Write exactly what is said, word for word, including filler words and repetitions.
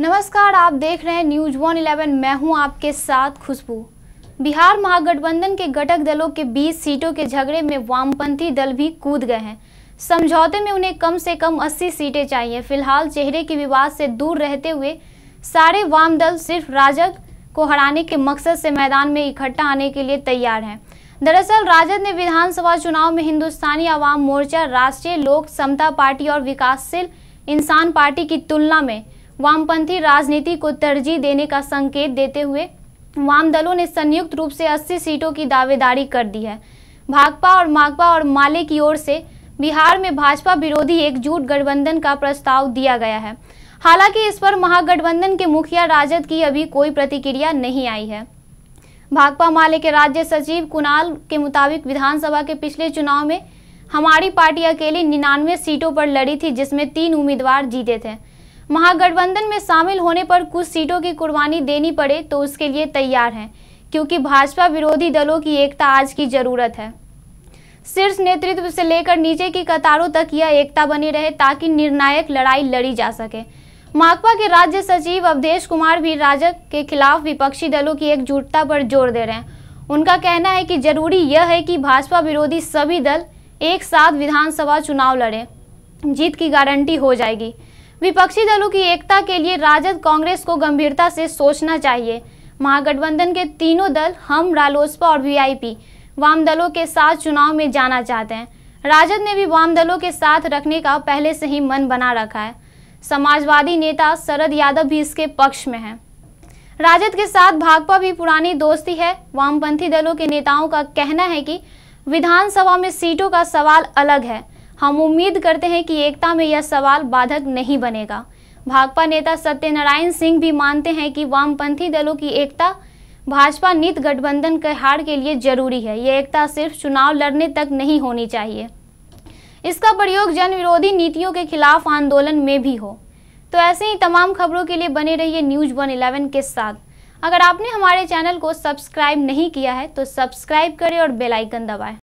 नमस्कार, आप देख रहे हैं न्यूज वन इलेवन। मैं हूं आपके साथ खुशबू। बिहार महागठबंधन के घटक दलों के बीस सीटों के झगड़े में वामपंथी दल भी कूद गए हैं। समझौते में उन्हें कम से कम अस्सी सीटें चाहिए। फिलहाल चेहरे के विवाद से दूर रहते हुए सारे वाम दल सिर्फ राजद को हराने के मकसद से मैदान में इकट्ठा आने के लिए तैयार हैं। दरअसल राजद ने विधानसभा चुनाव में हिंदुस्तानी अवाम मोर्चा, राष्ट्रीय लोक समता पार्टी और विकासशील इंसान पार्टी की तुलना में वामपंथी राजनीति को तरजीह देने का संकेत देते हुए वाम दलों ने संयुक्त रूप से अस्सी सीटों की दावेदारी कर दी है। भाकपा और माकपा और माले की ओर से बिहार में भाजपा विरोधी एकजुट गठबंधन का प्रस्ताव दिया गया है। हालांकि इस पर महागठबंधन के मुखिया राजद की अभी कोई प्रतिक्रिया नहीं आई है। भाकपा माले के राज्य सचिव कुनाल के मुताबिक विधानसभा के पिछले चुनाव में हमारी पार्टी अकेली निन्यानवे सीटों पर लड़ी थी, जिसमें तीन उम्मीदवार जीते थे। महागठबंधन में शामिल होने पर कुछ सीटों की कुर्बानी देनी पड़े तो उसके लिए तैयार हैं, क्योंकि भाजपा विरोधी दलों की एकता आज की जरूरत है। शीर्ष नेतृत्व से लेकर नीचे की कतारों तक यह एकता बनी रहे ताकि निर्णायक लड़ाई लड़ी जा सके। माकपा के राज्य सचिव अवधेश कुमार भी राजद के खिलाफ विपक्षी दलों की एकजुटता पर जोर दे रहे हैं। उनका कहना है कि जरूरी यह है कि भाजपा विरोधी सभी दल एक साथ विधानसभा चुनाव लड़े, जीत की गारंटी हो जाएगी। विपक्षी दलों की एकता के लिए राजद कांग्रेस को गंभीरता से सोचना चाहिए। महागठबंधन के तीनों दल हम, रालोसपा और वी आई पी वाम दलों के साथ चुनाव में जाना चाहते हैं। राजद ने भी वाम दलों के साथ रखने का पहले से ही मन बना रखा है। समाजवादी नेता शरद यादव भी इसके पक्ष में हैं। राजद के साथ भाकपा भी पुरानी दोस्ती है। वामपंथी दलों के नेताओं का कहना है कि विधानसभा में सीटों का सवाल अलग है, हम उम्मीद करते हैं कि एकता में यह सवाल बाधक नहीं बनेगा। भाकपा नेता सत्यनारायण सिंह भी मानते हैं कि वामपंथी दलों की एकता भाजपा नीत गठबंधन के हार के लिए जरूरी है। यह एकता सिर्फ चुनाव लड़ने तक नहीं होनी चाहिए, इसका प्रयोग जन विरोधी नीतियों के खिलाफ आंदोलन में भी हो। तो ऐसे ही तमाम खबरों के लिए बने रहिए न्यूज वन इलेवन के साथ। अगर आपने हमारे चैनल को सब्सक्राइब नहीं किया है तो सब्सक्राइब करें और बेल आइकन दबाएं।